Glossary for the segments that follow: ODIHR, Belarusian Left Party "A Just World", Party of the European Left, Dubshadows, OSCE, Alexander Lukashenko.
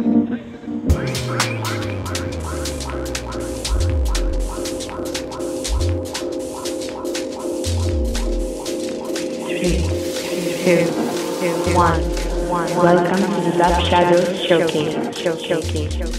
3, 2, 1. Welcome to the Dubshadows Showcase.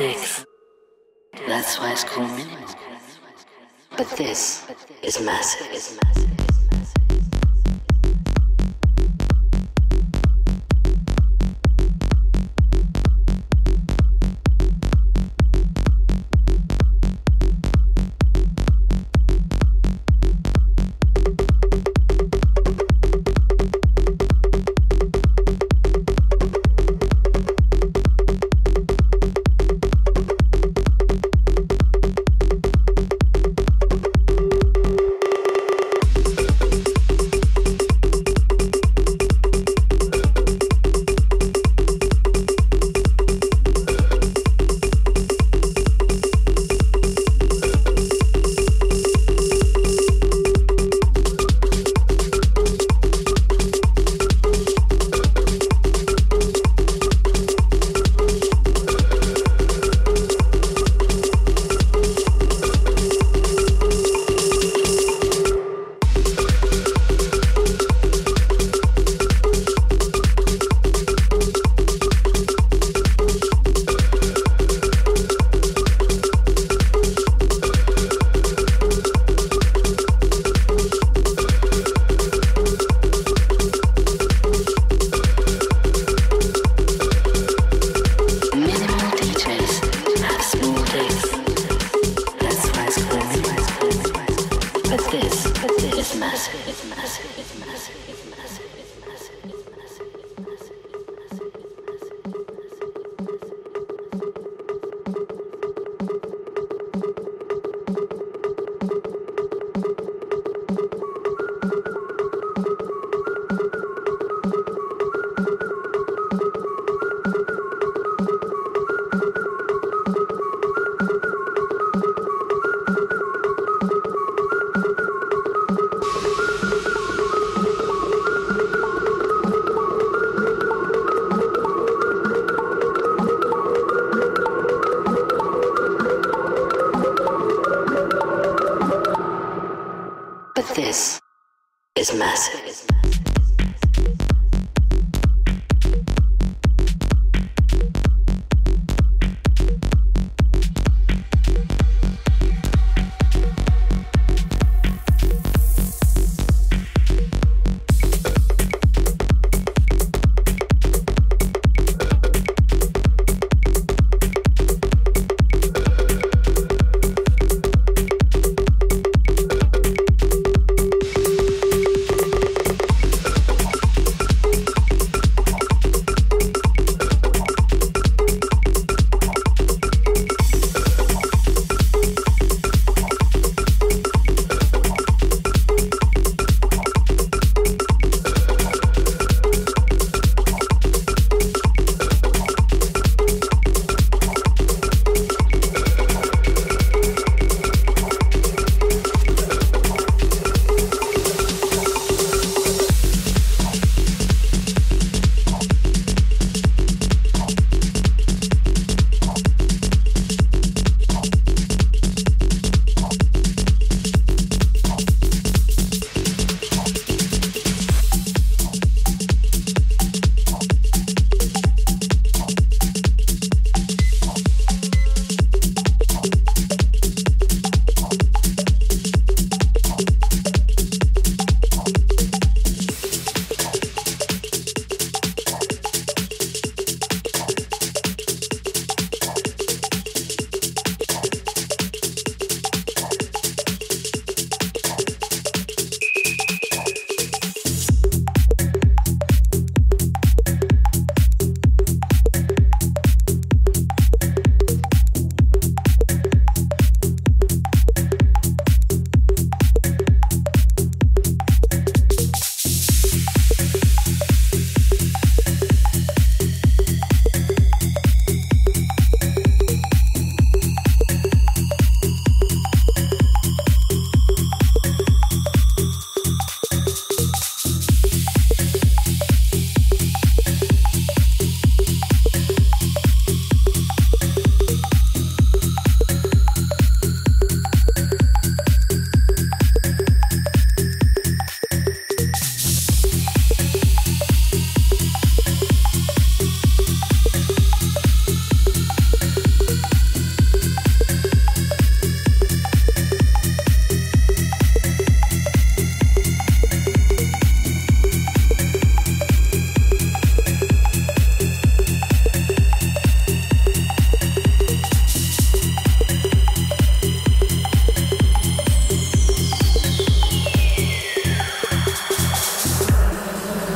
dicks. That's why it's called minimal. But this is massive. This is massive.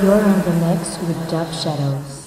You're on the mix with Dubshadows.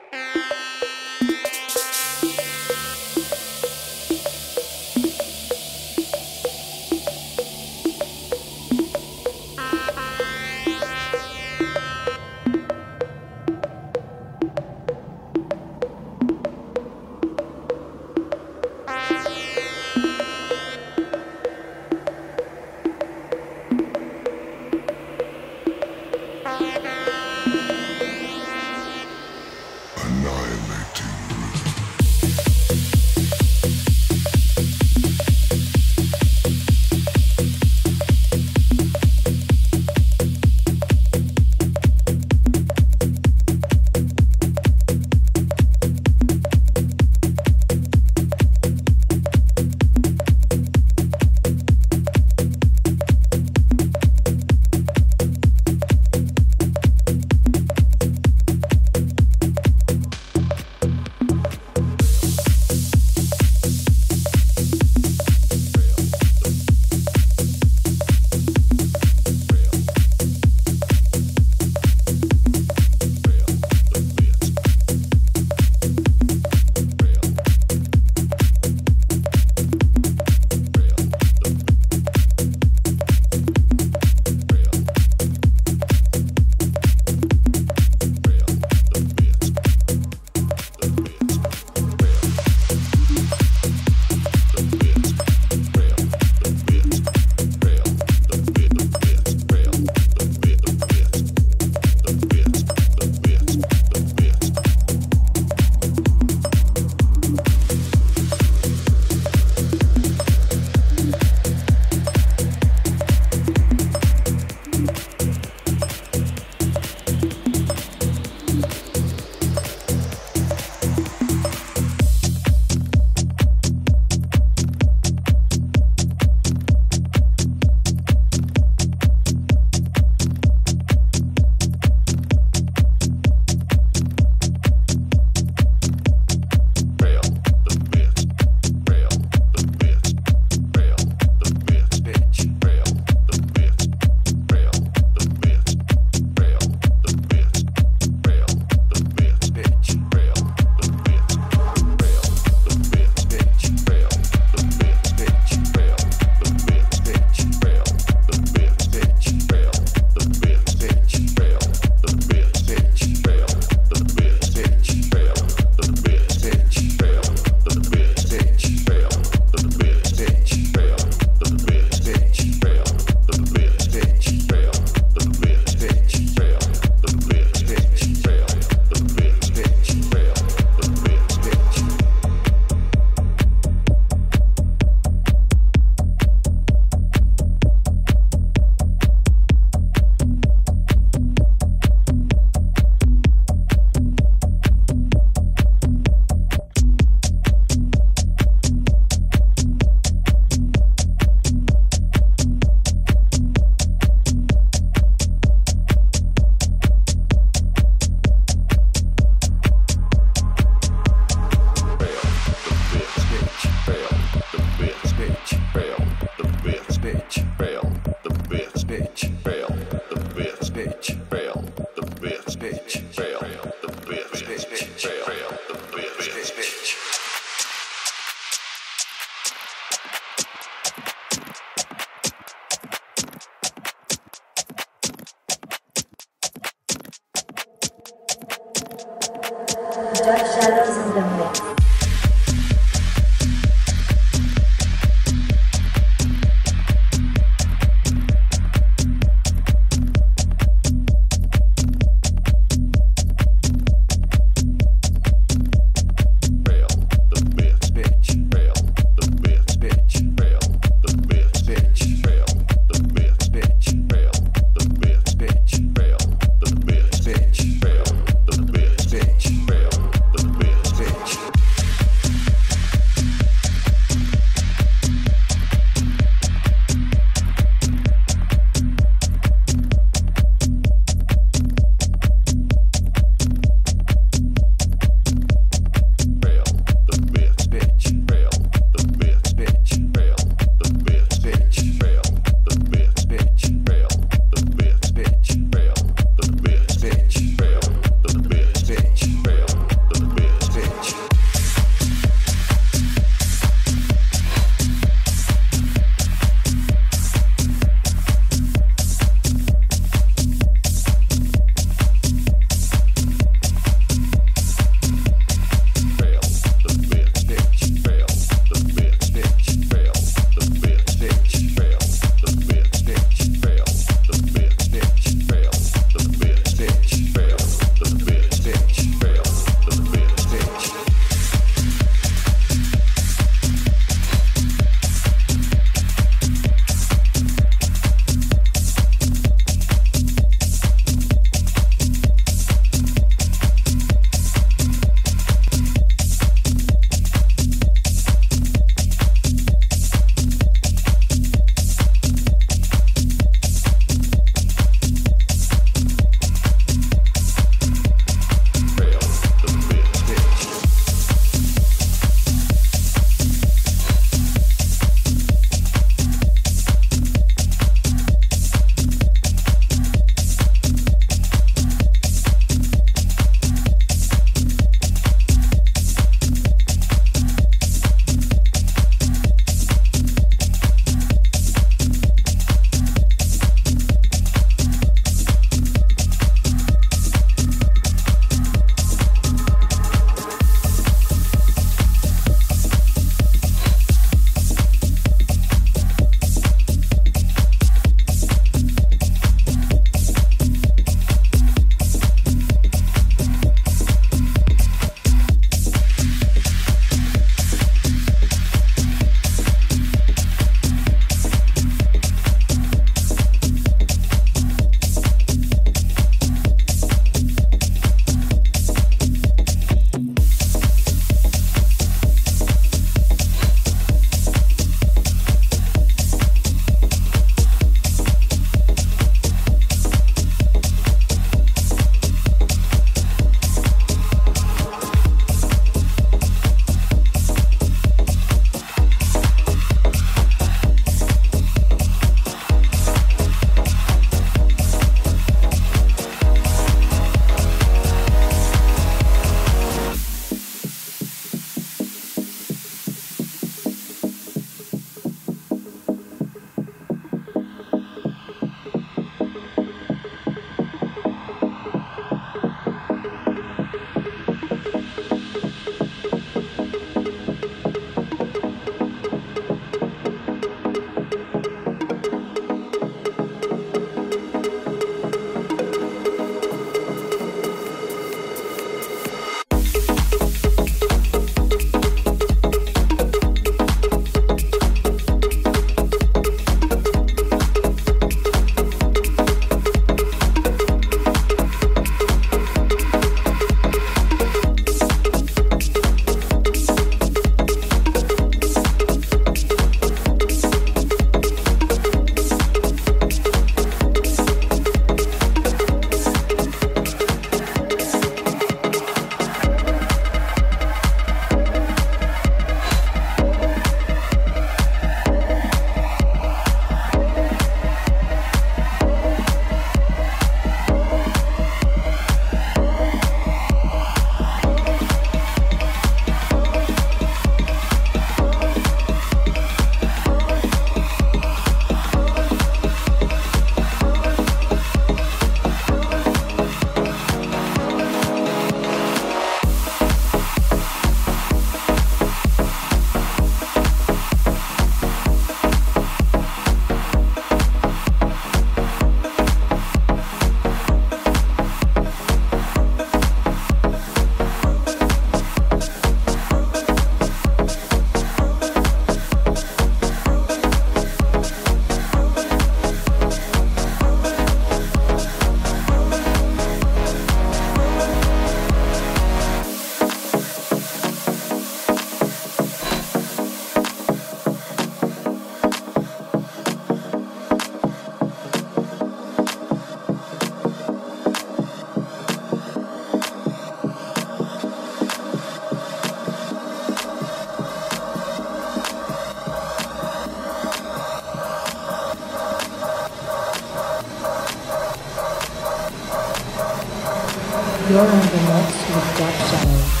You're on the mix with Dubshadows.